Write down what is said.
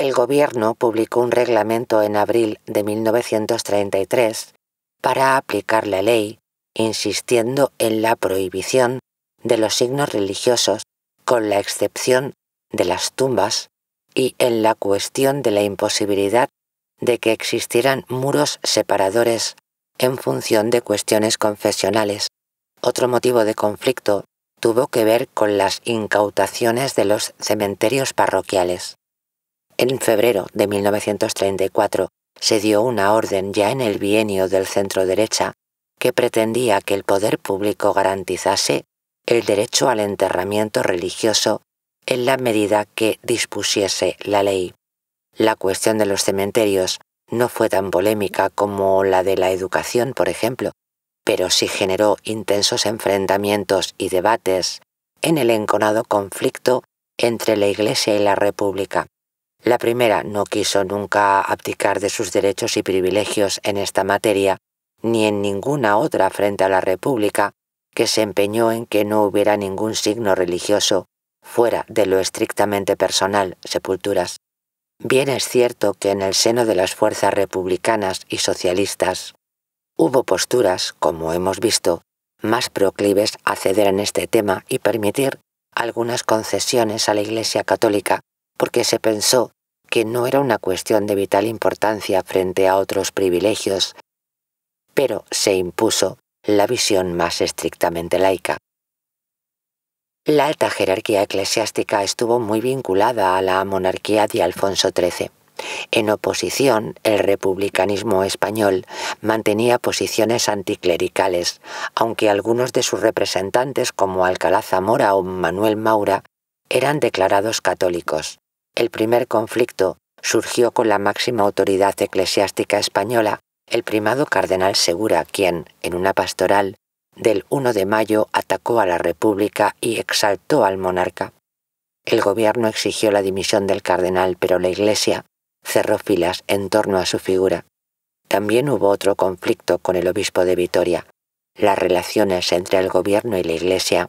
El gobierno publicó un reglamento en abril de 1933 para aplicar la ley, insistiendo en la prohibición de los signos religiosos con la excepción de las tumbas y en la cuestión de la imposibilidad de que existieran muros separadores en función de cuestiones confesionales. Otro motivo de conflicto tuvo que ver con las incautaciones de los cementerios parroquiales. En febrero de 1934 se dio una orden ya en el bienio del centro-derecha que pretendía que el poder público garantizase el derecho al enterramiento religioso en la medida que dispusiese la ley. La cuestión de los cementerios no fue tan polémica como la de la educación, por ejemplo, pero sí generó intensos enfrentamientos y debates en el enconado conflicto entre la Iglesia y la República. La primera no quiso nunca abdicar de sus derechos y privilegios en esta materia, ni en ninguna otra frente a la República, que se empeñó en que no hubiera ningún signo religioso fuera de lo estrictamente personal, sepulturas. Bien es cierto que en el seno de las fuerzas republicanas y socialistas, hubo posturas, como hemos visto, más proclives a ceder en este tema y permitir algunas concesiones a la Iglesia Católica, porque se pensó que no era una cuestión de vital importancia frente a otros privilegios, pero se impuso la visión más estrictamente laica. La alta jerarquía eclesiástica estuvo muy vinculada a la monarquía de Alfonso XIII. En oposición, el republicanismo español mantenía posiciones anticlericales, aunque algunos de sus representantes, como Alcalá Zamora o Manuel Maura, eran declarados católicos. El primer conflicto surgió con la máxima autoridad eclesiástica española, el primado cardenal Segura, quien, en una pastoral del 1 de mayo, atacó a la República y exaltó al monarca. El gobierno exigió la dimisión del cardenal, pero la Iglesia cerró filas en torno a su figura. También hubo otro conflicto con el obispo de Vitoria. Las relaciones entre el gobierno y la Iglesia